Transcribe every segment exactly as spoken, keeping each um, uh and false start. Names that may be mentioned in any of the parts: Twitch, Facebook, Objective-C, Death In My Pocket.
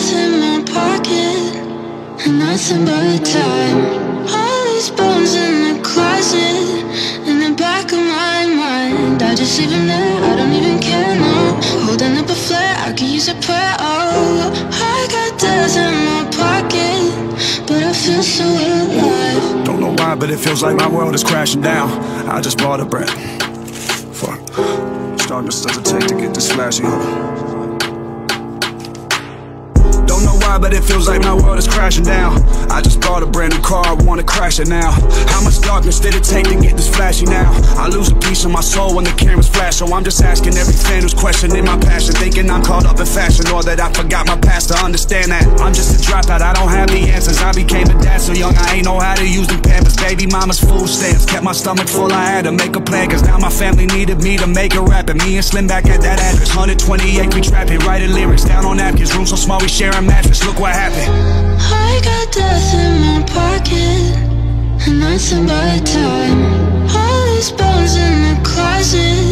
death in my pocket, and nothing but time. All these bones in the closet, in the back of my mind. I just leave them there, I don't even care now. Holding up a flare, I could use a prayer. Oh, I got death in my pocket, but I feel so alive. Don't know why, but it feels like my world is crashing down. I just bought a breath. Fuck. Darkness does it take to get this flashy home. Don't know why, but it feels like my world is crashing down. I just bought a brand new car, I wanna crash it now. How much darkness did it take to get this flashy now? I lose a piece of my soul when the cameras flash. So I'm just asking every fan who's questioning my passion, thinking I'm caught up in fashion, or that I forgot my past to understand that I'm just a dropout, I don't have the answers. I became a dad so young, I ain't know how to use them pampers. Baby mama's food stamps kept my stomach full, I had to make a plan, cause now my family needed me to make a rap. And me and Slim back at that address, one twenty-eight, we trapping, writing lyrics down on napkins. Room so small, we sharing mattress, look what happened. I got death in my pocket, and nothing but time. All these bones in the closet,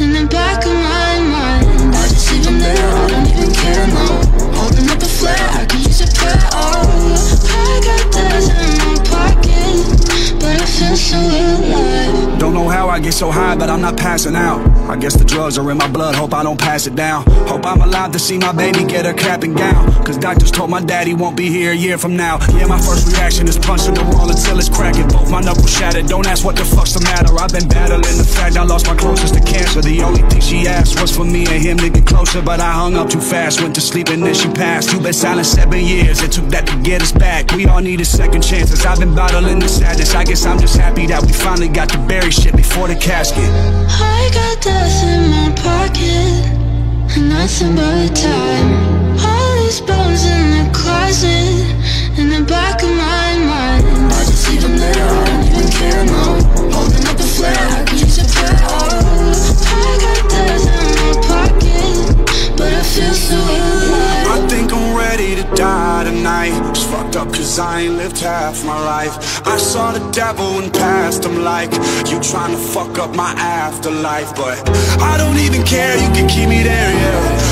in the back of my mind. I just leave them there, I don't even care now. Holding up a flare, I could use a prayer. Oh, I got death in my pocket, but I feel so alive. Don't know how I get so high, but I'm not passing out. I guess the drugs are in my blood, hope I don't pass it down. Hope I'm alive to see my baby get her cap and gown, cause doctors told my daddy won't be here a year from now. Yeah, my first reaction is punching the wall until it's cracking. Both my knuckles shattered, don't ask what the fuck's the matter. I've been battling the fact I lost my closest to cancer. The only thing she asked was for me and him to get closer, but I hung up too fast, went to sleep and then she passed. You've been silent seven years, it took that to get us back. We all needed second chances, I've been battling the sadness. I guess I'm just happy that we finally got to bury shit before the casket. I got that death in my pocket, and nothing but time. All these bones in the closet, in the back of my mind. I just leave them there, I don't even care now. Holding up a flare, I could use a prayer. Oh, I got death in my pocket, but I feel so alive. I think I'm ready to die tonight. It's fucked up cause I ain't lived half my life. I saw the devil and passed him like, you trying to fuck up my afterlife. But I don't even care, you can keep me there, yeah.